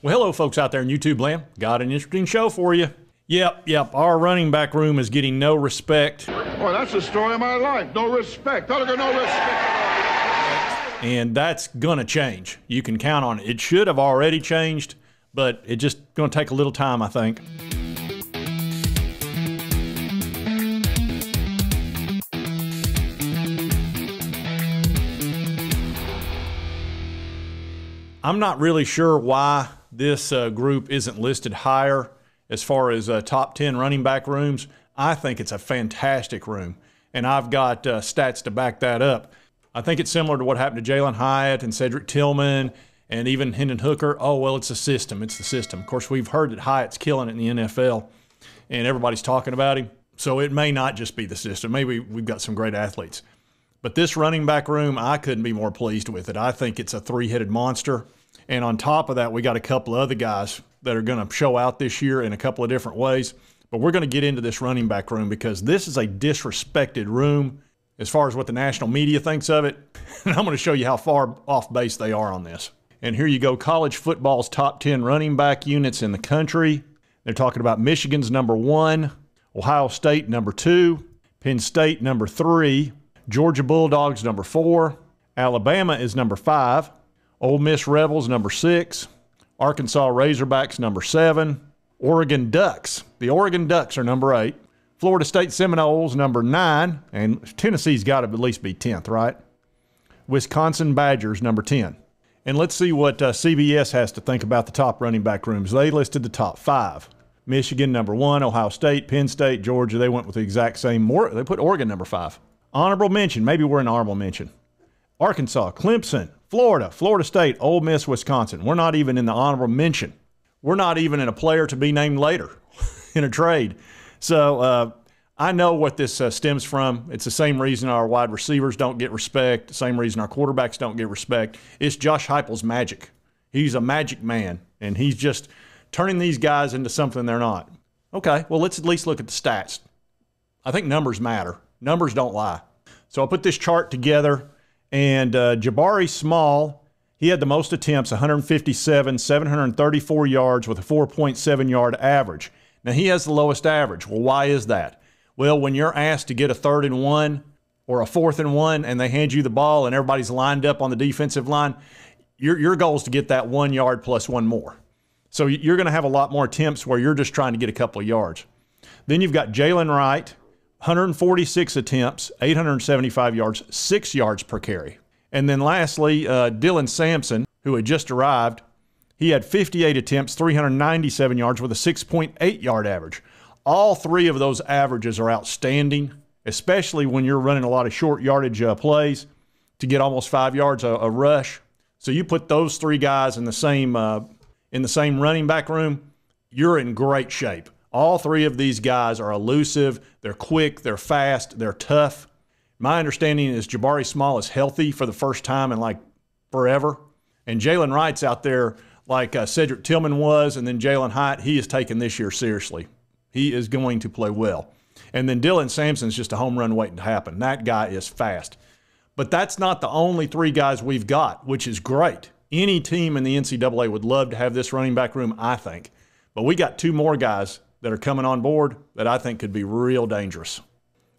Well, hello folks out there in YouTube land. Got an interesting show for you. Yep, our running back room is getting no respect. Oh, that's the story of my life. No respect. No respect. And that's gonna change. You can count on it. It should have already changed, but it just gonna take a little time, I think. I'm not really sure why this group isn't listed higher as far as top 10 running back rooms. I think it's a fantastic room, and I've got stats to back that up. I think it's similar to what happened to Jalin Hyatt and Cedric Tillman and even Hendon Hooker. Oh, well, it's the system. It's the system. Of course, we've heard that Hyatt's killing it in the NFL, and everybody's talking about him. So it may not just be the system. Maybe we've got some great athletes. But this running back room, I couldn't be more pleased with it. I think it's a three-headed monster. And on top of that, we got a couple of other guys that are going to show out this year in a couple of different ways. But we're going to get into this running back room because this is a disrespected room as far as what the national media thinks of it. And I'm going to show you how far off base they are on this. And here you go. College football's top 10 running back units in the country. They're talking about Michigan's #1, Ohio State #2, Penn State #3, Georgia Bulldogs #4, Alabama is #5, Ole Miss Rebels #6, Arkansas Razorbacks #7, Oregon Ducks. The Oregon Ducks are #8, Florida State Seminoles #9, and Tennessee's got to at least be 10th, right? Wisconsin Badgers #10. And let's see what CBS has to think about the top running back rooms. They listed the top 5. Michigan #1, Ohio State, Penn State, Georgia. They went with the exact same. They put Oregon #5. Honorable mention. Maybe we're an honorable mention. Arkansas, Clemson, Florida, Florida State, Ole Miss, Wisconsin. We're not even in the honorable mention. We're not even in a player to be named later in a trade. So I know what this stems from. It's the same reason our wide receivers don't get respect, the same reason our quarterbacks don't get respect. It's Josh Heupel's magic. He's a magic man, and he's just turning these guys into something they're not. Okay, well, let's at least look at the stats. I think numbers matter. Numbers don't lie. So I put this chart together, and Jabari Small, he had the most attempts, 157, 734 yards with a 4.7-yard average. Now, he has the lowest average. Well, why is that? Well, when you're asked to get a 3rd and 1 or a 4th and 1 and they hand you the ball and everybody's lined up on the defensive line, your goal is to get that 1 yard plus one more. So you're going to have a lot more attempts where you're just trying to get a couple of yards. Then you've got Jalen Wright, 146 attempts, 875 yards, 6 yards per carry. And then lastly, Dylan Sampson, who had just arrived, he had 58 attempts, 397 yards with a 6.8-yard average. All three of those averages are outstanding, especially when you're running a lot of short yardage plays to get almost 5 yards a rush. So you put those three guys in the same running back room, you're in great shape. All three of these guys are elusive, they're quick, they're fast, they're tough. My understanding is Jabari Small is healthy for the first time in like forever. And Jalen Wright's out there like Cedric Tillman was, and then Jalin Hyatt, he is taken this year seriously. He is going to play well. And then Dylan Sampson's just a home run waiting to happen. That guy is fast. But that's not the only three guys we've got, which is great. Any team in the NCAA would love to have this running back room, I think. But we got two more guys that are coming on board that I think could be real dangerous.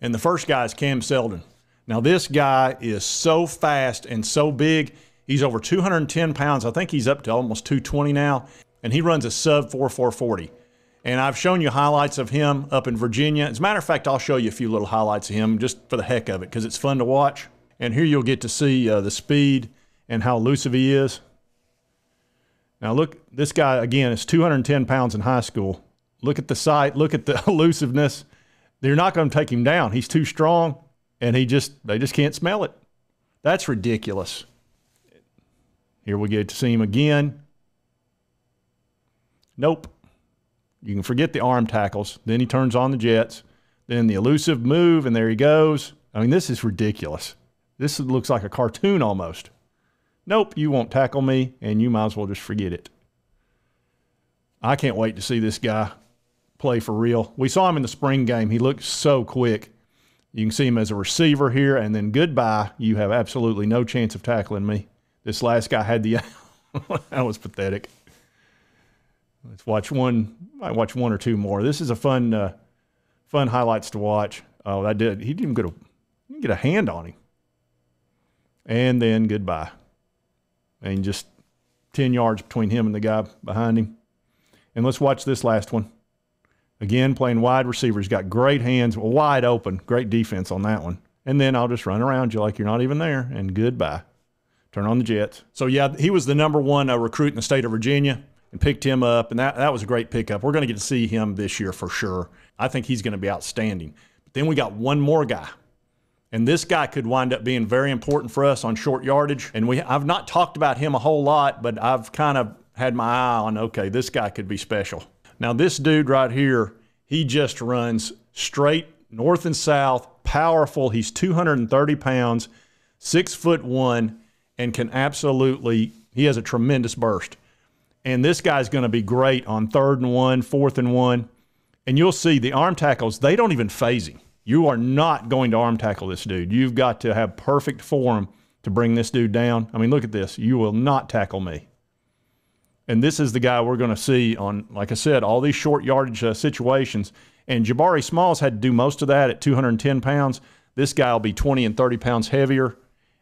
And the first guy is Cam Selden. Now, this guy is so fast and so big. He's over 210 pounds. I think he's up to almost 220 now. And he runs a sub-4.440. And I've shown you highlights of him up in Virginia. As a matter of fact, I'll show you a few little highlights of him just for the heck of it because it's fun to watch. And here you'll get to see the speed and how elusive he is. Now, look, this guy, again, is 210 pounds in high school. Look at the sight. Look at the elusiveness. They're not going to take him down. He's too strong, and they just can't smell it. That's ridiculous. Here we get to see him again. Nope. You can forget the arm tackles. Then he turns on the jets. Then the elusive move, and there he goes. I mean, this is ridiculous. This looks like a cartoon almost. Nope, you won't tackle me, and you might as well just forget it. I can't wait to see this guy play for real. We saw him in the spring game. He looked so quick. You can see him as a receiver here, and then goodbye. You have absolutely no chance of tackling me. This last guy had the... that was pathetic. Let's watch one. I watch one or two more. This is a fun, fun highlights to watch. Oh, that did. He didn't even get a hand on him. And then goodbye. And just 10 yards between him and the guy behind him. And let's watch this last one. Again, playing wide receiver. He's got great hands, wide open. Great defense on that one. And then I'll just run around you like you're not even there. And goodbye. Turn on the jets. So, yeah, he was the number one recruit in the state of Virginia and picked him up. And that was a great pickup. We're going to get to see him this year for sure. I think he's going to be outstanding. But then we got one more guy. And this guy could wind up being very important for us on short yardage. And I've not talked about him a whole lot, but I've kind of had my eye on, okay, this guy could be special. Now, this dude right here, he just runs straight north and south, powerful. He's 230 pounds, 6'1", and can absolutely, he has a tremendous burst. And this guy's going to be great on 3rd and 1, 4th and 1. And you'll see the arm tackles, they don't even phase him. You are not going to arm tackle this dude. You've got to have perfect form to bring this dude down. I mean, look at this. You will not tackle me. And this is the guy we're going to see on, like I said, all these short yardage situations. And Jabari Smalls had to do most of that at 210 pounds. This guy will be 20 and 30 pounds heavier.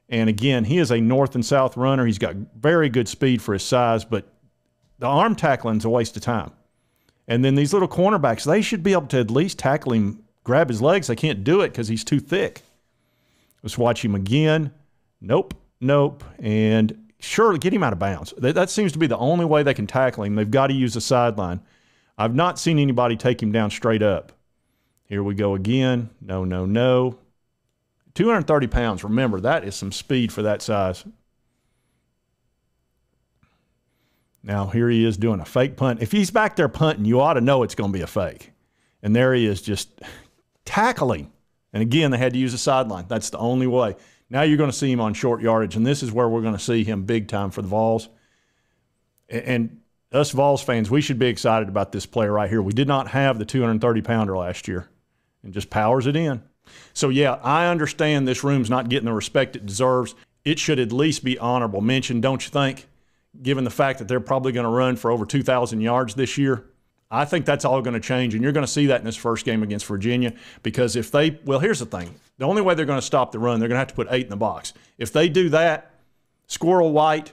And again, he is a north and south runner. He's got very good speed for his size, but the arm tackling's a waste of time. And then these little cornerbacks, they should be able to at least tackle him, grab his legs. They can't do it because he's too thick. Let's watch him again. Nope, nope, and surely get him out of bounds. That seems to be the only way they can tackle him. They've got to use the sideline. I've not seen anybody take him down straight up. Here we go again. No, no, no. 230 pounds. Remember, that is some speed for that size. Now, here he is doing a fake punt. If he's back there punting, you ought to know it's going to be a fake. And there he is just tackling. And again, they had to use a sideline. That's the only way. Now you're going to see him on short yardage, and this is where we're going to see him big time for the Vols. And us Vols fans, we should be excited about this player right here. We did not have the 230-pounder last year, and just powers it in. So, yeah, I understand this room's not getting the respect it deserves. It should at least be honorable mention, don't you think, given the fact that they're probably going to run for over 2,000 yards this year? I think that's all going to change, and you're going to see that in this first game against Virginia because if they – well, here's the thing. The only way they're going to stop the run, they're going to have to put 8 in the box. If they do that, Squirrel White,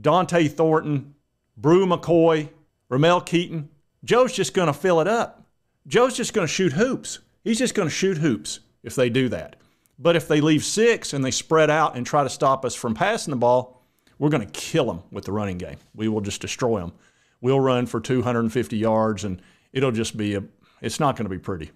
Dante Thornton, Bru McCoy, Ramel Keaton, Joe's just going to fill it up. Joe's just going to shoot hoops. He's just going to shoot hoops if they do that. But if they leave 6 and they spread out and try to stop us from passing the ball, we're going to kill them with the running game. We will just destroy them. We'll run for 250 yards, and it'll just be it's not going to be pretty.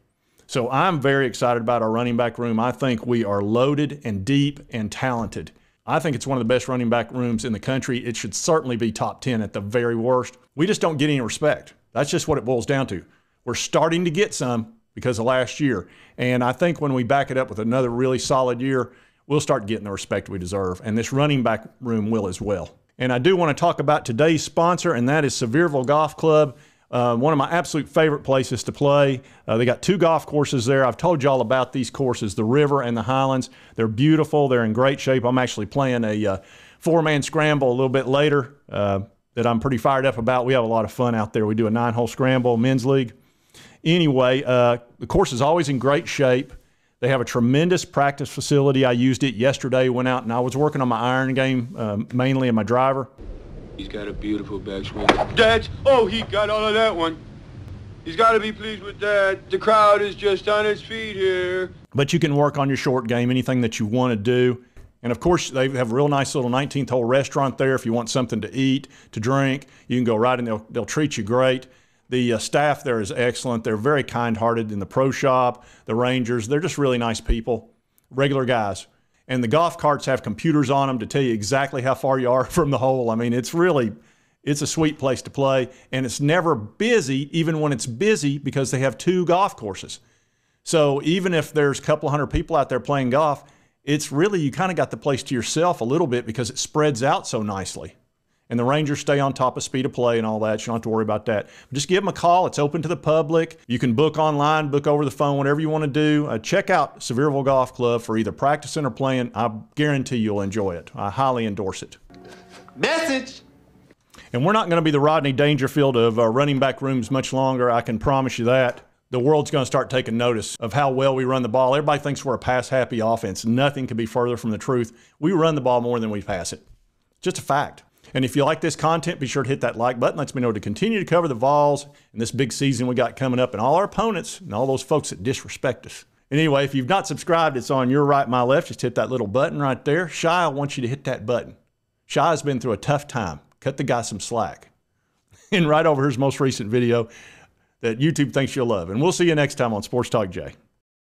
So I'm very excited about our running back room. I think we are loaded and deep and talented. I think it's one of the best running back rooms in the country. It should certainly be top 10 at the very worst. We just don't get any respect. That's just what it boils down to. We're starting to get some because of last year, and I think when we back it up with another really solid year, we'll start getting the respect we deserve, and this running back room will as well. And I do want to talk about today's sponsor, and that is Sevierville Golf Club, one of my absolute favorite places to play. They got 2 golf courses there. I've told you all about these courses, the River and the Highlands. They're beautiful. They're in great shape. I'm actually playing a 4-man scramble a little bit later that I'm pretty fired up about. We have a lot of fun out there. We do a 9-hole scramble, men's league. Anyway, the course is always in great shape. They have a tremendous practice facility. I used it yesterday, went out, and I was working on my iron game, mainly in my driver. He's got a beautiful backswing. Dad, oh, he got all of that one. He's got to be pleased with that. The crowd is just on its feet here. But you can work on your short game, anything that you want to do. And, of course, they have a real nice little 19th-hole restaurant there. If you want something to eat, to drink, you can go right in. They'll treat you great. The staff there is excellent. They're very kind-hearted in the pro shop, the Rangers. They're just really nice people, regular guys. And the golf carts have computers on them to tell you exactly how far you are from the hole. I mean, it's a sweet place to play. And it's never busy, even when it's busy, because they have 2 golf courses. So even if there's a couple hundred people out there playing golf, it's really, you kind of got the place to yourself a little bit because it spreads out so nicely. And the Rangers stay on top of speed of play and all that. You don't have to worry about that. Just give them a call. It's open to the public. You can book online, book over the phone, whatever you want to do. Check out Sevierville Golf Club for either practicing or playing. I guarantee you'll enjoy it. I highly endorse it. Message! And we're not going to be the Rodney Dangerfield of running back rooms much longer, I can promise you that. The world's going to start taking notice of how well we run the ball. Everybody thinks we're a pass-happy offense. Nothing could be further from the truth. We run the ball more than we pass it. Just a fact. And if you like this content, be sure to hit that like button. Lets me know to continue to cover the Vols and this big season we got coming up and all our opponents and all those folks that disrespect us. And anyway, if you've not subscribed, it's on your right, my left. Just hit that little button right there. Shia wants you to hit that button. Shia's been through a tough time. Cut the guy some slack. And right over here's most recent video that YouTube thinks you'll love. And we'll see you next time on Sports Talk Jay.